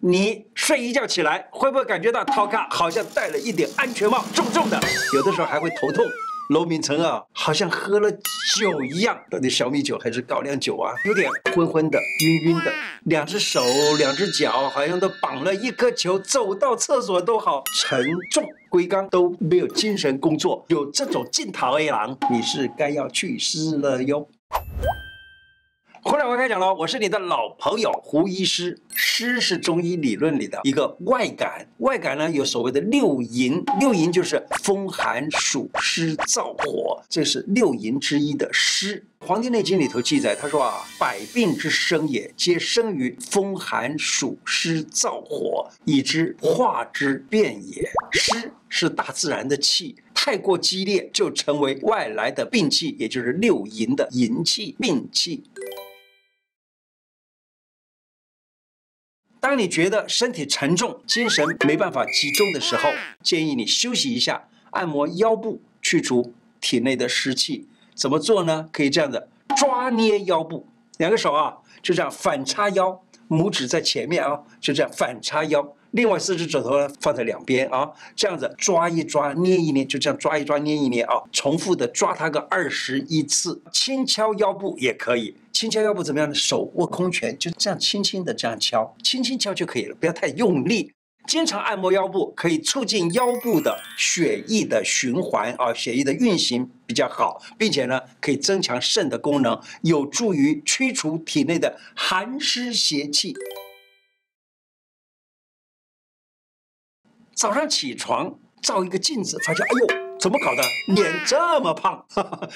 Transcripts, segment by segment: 你睡一觉起来，会不会感觉到头壳好像戴了一顶安全帽，重重的？有的时候还会头痛。娄敏成啊，好像喝了酒一样，到底小米酒还是高粱酒啊？有点昏昏的、晕晕的，两只手、两只脚好像都绑了一颗球，走到厕所都好沉重。 龟缸都没有精神工作，有这种劲头的人，你是该要去世了哟。回来我开讲了，我是你的老朋友胡医师。湿是中医理论里的一个外感，外感呢有所谓的六淫，六淫就是风寒暑湿燥火，这是六淫之一的湿。 《黄帝内经》里头记载，他说啊，百病之生也，皆生于风寒暑湿燥火，以之化之变也。湿是大自然的气，太过激烈就成为外来的病气，也就是六淫的淫气、病气。 当你觉得身体沉重、精神没办法集中的时候，建议你休息一下，按摩腰部，去除体内的湿气。怎么做呢？可以这样子抓捏腰部，两个手啊就这样反插腰，拇指在前面啊，就这样反插腰。另外四只指头呢放在两边啊，这样子抓一抓、捏一捏，就这样抓一抓、捏一捏啊，重复的抓它个21次。轻敲腰部也可以。 轻敲腰部怎么样呢？手握空拳，就这样轻轻的这样敲，轻轻敲就可以了，不要太用力。经常按摩腰部，可以促进腰部的血液的循环啊，血液的运行比较好，并且呢，可以增强肾的功能，有助于驱除体内的寒湿邪气。 早上起床照一个镜子，发现哎呦，怎么搞的，脸这么胖，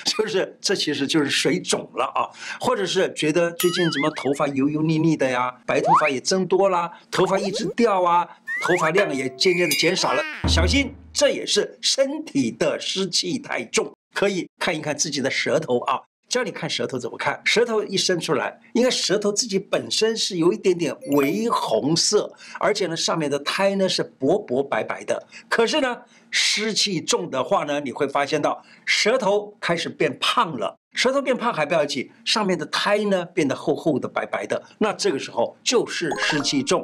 是不是？这其实就是水肿了啊，或者是觉得最近怎么头发油油腻腻的呀，白头发也增多啦，头发一直掉啊，头发量也渐渐的减少了。小心，这也是身体的湿气太重。可以看一看自己的舌头啊，教你看舌头怎么看。舌头一伸出来，应该舌头自己本身是有一点点微红色，而且呢，上面的苔呢是薄薄白白的。可是呢，湿气重的话呢，你会发现到舌头开始变胖了。舌头变胖还不要紧，上面的苔呢变得厚厚的、白白的，那这个时候就是湿气重。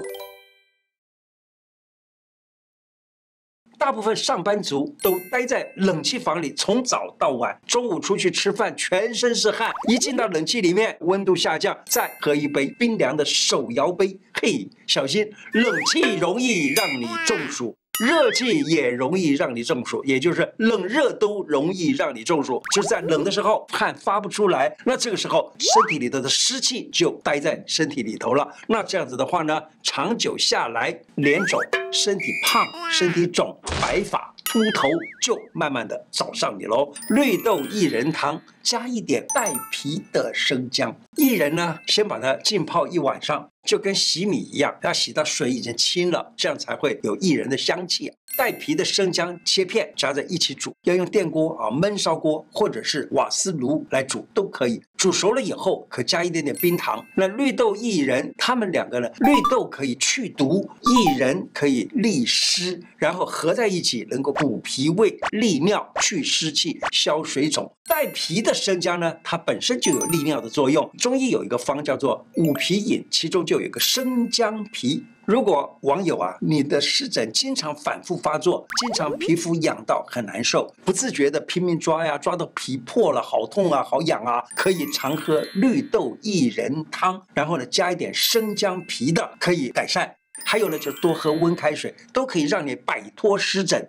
大部分上班族都待在冷气房里，从早到晚，中午出去吃饭，全身是汗，一进到冷气里面，温度下降，再喝一杯冰凉的手摇杯，嘿，小心，冷气容易让你中暑，热气也容易让你中暑，也就是冷热都容易让你中暑。就是在冷的时候，汗发不出来，那这个时候身体里头的湿气就待在身体里头了。那这样子的话呢，长久下来，脸肿。 身体胖、身体肿、白发、秃头，就慢慢的找上你喽。绿豆薏仁汤加一点带皮的生姜，薏仁呢，先把它浸泡一晚上，就跟洗米一样，要洗到水已经清了，这样才会有薏仁的香气。带皮的生姜切片加在一起煮，要用电锅啊，焖烧锅或者是瓦斯炉来煮都可以。煮熟了以后，可加一点点冰糖。那绿豆薏仁，它们两个呢，绿豆可以去毒，薏仁可以 利湿，然后合在一起能够补脾胃、利尿、去湿气、消水肿。带皮的生姜呢，它本身就有利尿的作用。中医有一个方叫做五皮饮，其中就有一个生姜皮。 如果网友啊，你的湿疹经常反复发作，经常皮肤痒到很难受，不自觉的拼命抓呀，抓到皮破了，好痛啊，好痒啊，可以常喝绿豆薏仁汤，然后呢加一点生姜皮的，可以改善。 还有呢，就是多喝温开水，都可以让你摆脱湿疹。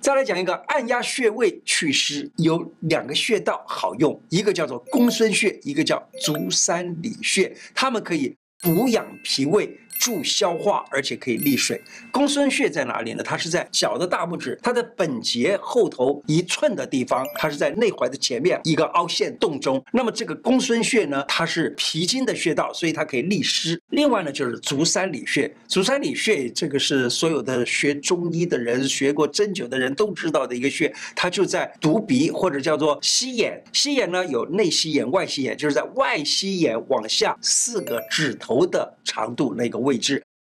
再来讲一个按压穴位祛湿，有两个穴道好用，一个叫做公孙穴，一个叫足三里穴，它们可以补养脾胃。 助消化，而且可以利水。公孙穴在哪里呢？它是在脚的大拇指，它的本节后头1寸的地方，它是在内踝的前面一个凹陷洞中。那么这个公孙穴呢，它是脾经的穴道，所以它可以利湿。另外呢，就是足三里穴。足三里穴这个是所有的学中医的人、学过针灸的人都知道的一个穴，它就在犊鼻或者叫做膝眼。膝眼呢有内膝眼、外膝眼，就是在外膝眼往下4个指头的长度那个位置。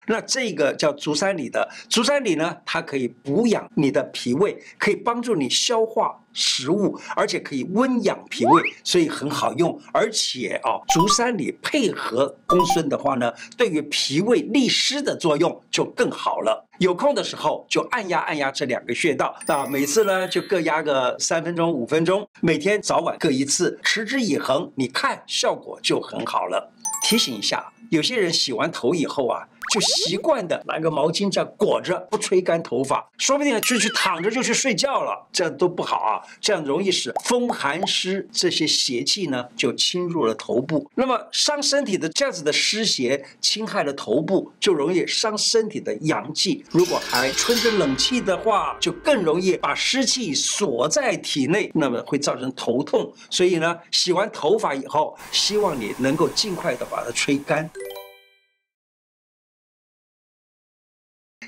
那这个叫足三里的，足三里呢，它可以补养你的脾胃，可以帮助你消化食物，而且可以温养脾胃，所以很好用。而且啊，足三里配合公孙的话呢，对于脾胃利湿的作用就更好了。有空的时候就按压按压这两个穴道啊，每次呢就各压个3分钟、5分钟，每天早晚各一次，持之以恒，你看效果就很好了。提醒一下，有些人洗完头以后啊，就习惯的拿个毛巾这样裹着，不吹干头发，说不定就去躺着就去睡觉了，这样都不好啊。这样容易使风寒湿这些邪气呢就侵入了头部，那么伤身体的这样子的湿邪侵害了头部，就容易伤身体的阳气。如果还吹着冷气的话，就更容易把湿气锁在体内，那么会造成头痛。所以呢，洗完头发以后，希望你能够尽快的把它吹干。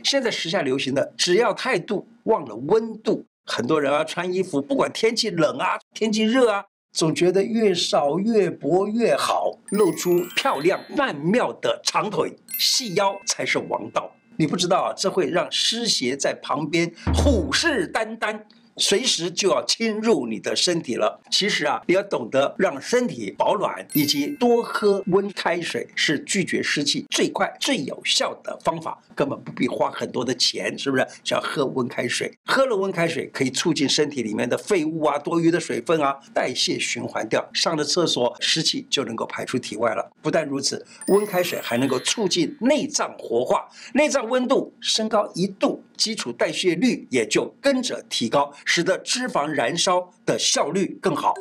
现在时下流行的只要态度，忘了温度。很多人啊，穿衣服不管天气冷啊，天气热啊，总觉得越少越薄越好，露出漂亮曼妙的长腿、细腰才是王道。你不知道啊，这会让湿邪在旁边虎视眈眈。 随时就要侵入你的身体了。其实啊，你要懂得让身体保暖，以及多喝温开水，是拒绝湿气最快最有效的方法，根本不必花很多的钱，是不是？只要喝温开水，喝了温开水可以促进身体里面的废物啊、多余的水分啊代谢循环掉，上了厕所湿气就能够排出体外了。不但如此，温开水还能够促进内脏活化，内脏温度升高1度，基础代谢率也就跟着提高。 使得脂肪燃烧的效率更好。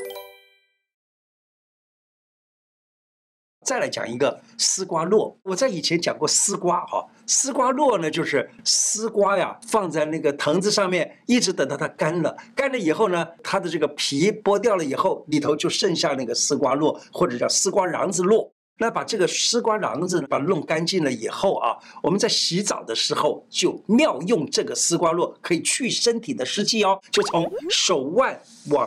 再来讲一个丝瓜络，我在以前讲过丝瓜啊，丝瓜络呢就是丝瓜呀，放在那个藤子上面，一直等到它干了，干了以后呢，它的这个皮剥掉了以后，里头就剩下那个丝瓜络，或者叫丝瓜瓤子络。 那把这个丝瓜瓤子把它弄干净了以后啊，我们在洗澡的时候就妙用这个丝瓜络，可以去身体的湿气哦。就从手腕往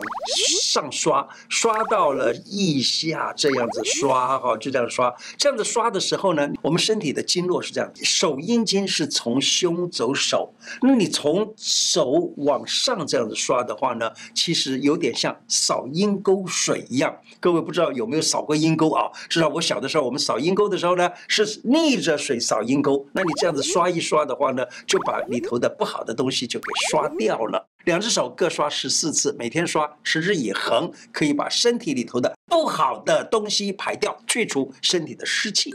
上刷，刷到了腋下，这样子刷哈，就这样刷。这样子刷的时候呢，我们身体的经络是这样，手阴经是从胸走手。那你从手往上这样子刷的话呢，其实有点像扫阴沟水一样。各位不知道有没有扫过阴沟啊？至少我小的时候，我们扫阴沟的时候呢，是逆着水扫阴沟。那你这样子刷一刷的话呢，就把里头的不好的东西就给刷掉了。两只手各刷14次，每天刷，持之以恒，可以把身体里头的不好的东西排掉，去除身体的湿气。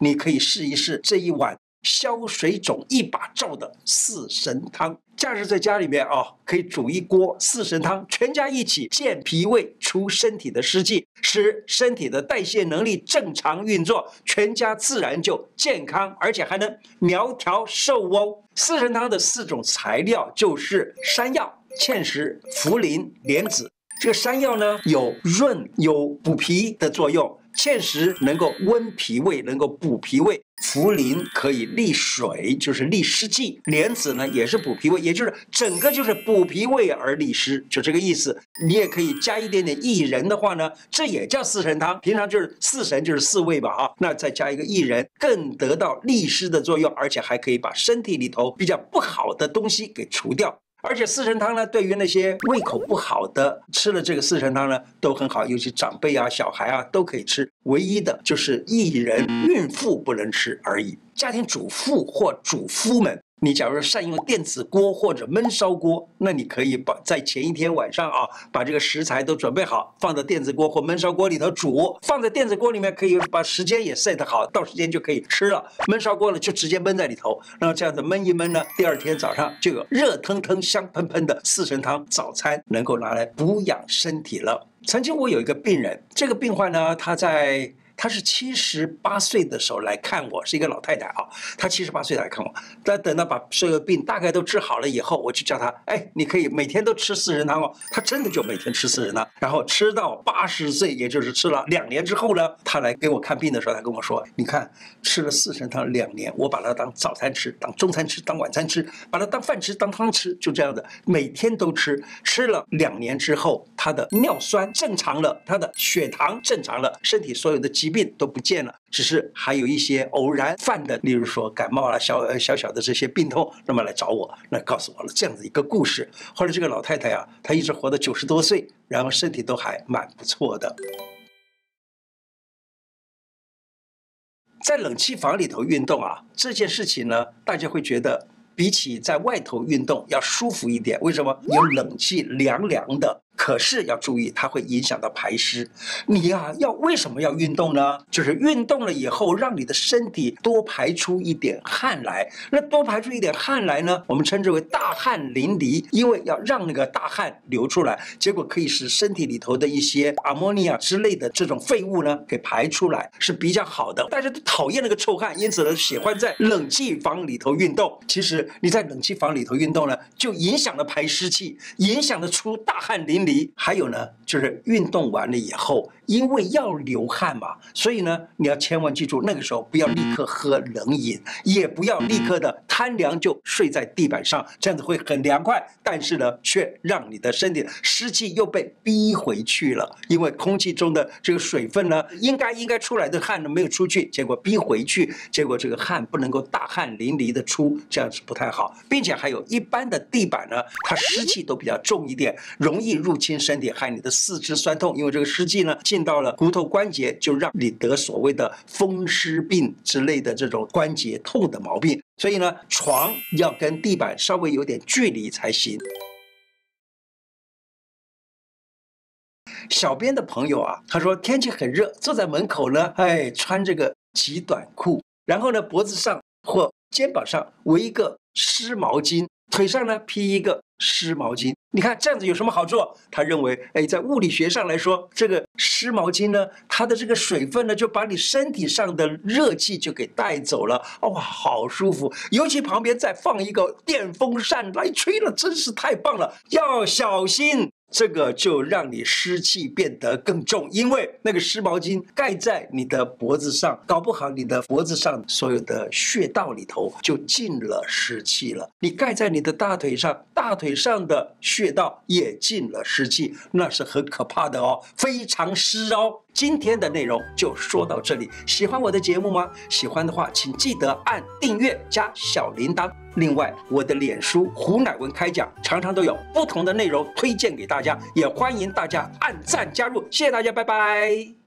你可以试一试这一碗消水肿1把罩的4神汤。 假日在家里面啊，可以煮一锅4神汤，全家一起健脾胃、除身体的湿气，使身体的代谢能力正常运作，全家自然就健康，而且还能苗条瘦哦。4神汤的4种材料就是山药、芡实、茯苓、莲子。这个山药呢，有润、有补脾的作用。 芡实能够温脾胃，能够补脾胃；茯苓可以利水，就是利湿气；莲子呢也是补脾胃，也就是整个就是补脾胃而利湿，就这个意思。你也可以加一点点薏仁的话呢，这也叫4神汤。平常就是4神就是4味吧，啊，那再加一个薏仁，更得到利湿的作用，而且还可以把身体里头比较不好的东西给除掉。 而且4神汤呢，对于那些胃口不好的，吃了这个4神汤呢，都很好，尤其长辈啊、小孩啊都可以吃。唯一的就是薏仁，孕妇不能吃而已。家庭主妇或主夫们，你假如善用电子锅或者焖烧锅，那你可以在前一天晚上啊，把这个食材都准备好，放到电子锅或焖烧锅里头煮。放在电子锅里面，可以把时间也 set 好，到时间就可以吃了。焖烧锅呢，就直接焖在里头，然后这样子焖一焖呢，第二天早上就有热腾腾、香喷喷的4神汤早餐，能够拿来补养身体了。曾经我有一个病人，这个病患呢，他是78岁的时候来看我，是一个老太太啊。她78岁来看我，但等到把所有病大概都治好了以后，我就叫她，哎，你可以每天都吃4神汤哦。她真的就每天吃4神汤，然后吃到80岁，也就是吃了2年之后呢，她来给我看病的时候，她跟我说，你看吃了4神汤2年，我把它当早餐吃，当中餐吃，当晚餐吃，把它当饭吃，当汤吃，就这样的，每天都吃。吃了2年之后，她的尿酸正常了，她的血糖正常了，身体所有的疾病都不见了，只是还有一些偶然犯的，例如说感冒了、小的这些病痛，那么来找我，那告诉我了这样子一个故事。后来这个老太太呀，她一直活到90多岁，然后身体都还蛮不错的。 在冷气房里头运动啊，这件事情呢，大家会觉得比起在外头运动要舒服一点。为什么？有冷气，凉凉的。可是要注意，它会影响到排湿。你呀，为什么要运动呢？就是运动了以后，让你的身体多排出一点汗来。那多排出一点汗来呢，我们称之为大汗淋漓，因为要让那个大汗流出来，结果可以使身体里头的一些阿莫尼亚之类的这种废物呢给排出来，是比较好的。大家都讨厌那个臭汗，因此呢喜欢在冷气房里头运动。其实你在冷气房里头运动呢，就影响了排湿气，影响得出大汗淋漓。 还有呢，就是运动完了以后，因为要流汗嘛，所以呢，你要千万记住，那个时候不要立刻喝冷饮，也不要立刻的贪凉就睡在地板上，这样子会很凉快，但是呢，却让你的身体湿气又被逼回去了，因为空气中的这个水分呢，应该出来的汗呢没有出去，结果逼回去，结果这个汗不能够大汗淋漓的出，这样是不太好，并且还有一般的地板呢，它湿气都比较重一点，容易入侵身体，害你的四肢酸痛，因为这个湿气呢进到了骨头关节，就让你得所谓的风湿病之类的这种关节痛的毛病。所以呢，床要跟地板稍微有点距离才行。 小编的朋友啊，他说天气很热，坐在门口呢，穿这个极短裤，然后呢脖子上或肩膀上围一个湿毛巾，腿上呢披一个湿毛巾。 你看这样子有什么好处？他认为，在物理学上来说，这个湿毛巾呢，它的这个水分呢，就把你身体上的热气就给带走了，哇，好舒服！尤其旁边再放一个电风扇来吹了，真是太棒了。要小心，这个就让你湿气变得更重，因为那个湿毛巾盖在你的脖子上，搞不好你的脖子上所有的穴道里头就进了湿气了。你盖在你的大腿上，大腿上的穴道也进了湿气，那是很可怕的哦，非常湿哦。今天的内容就说到这里，喜欢我的节目吗？喜欢的话，请记得按订阅加小铃铛。另外，我的脸书胡乃文开讲常常都有不同的内容推荐给大家，也欢迎大家按赞加入。谢谢大家，拜拜。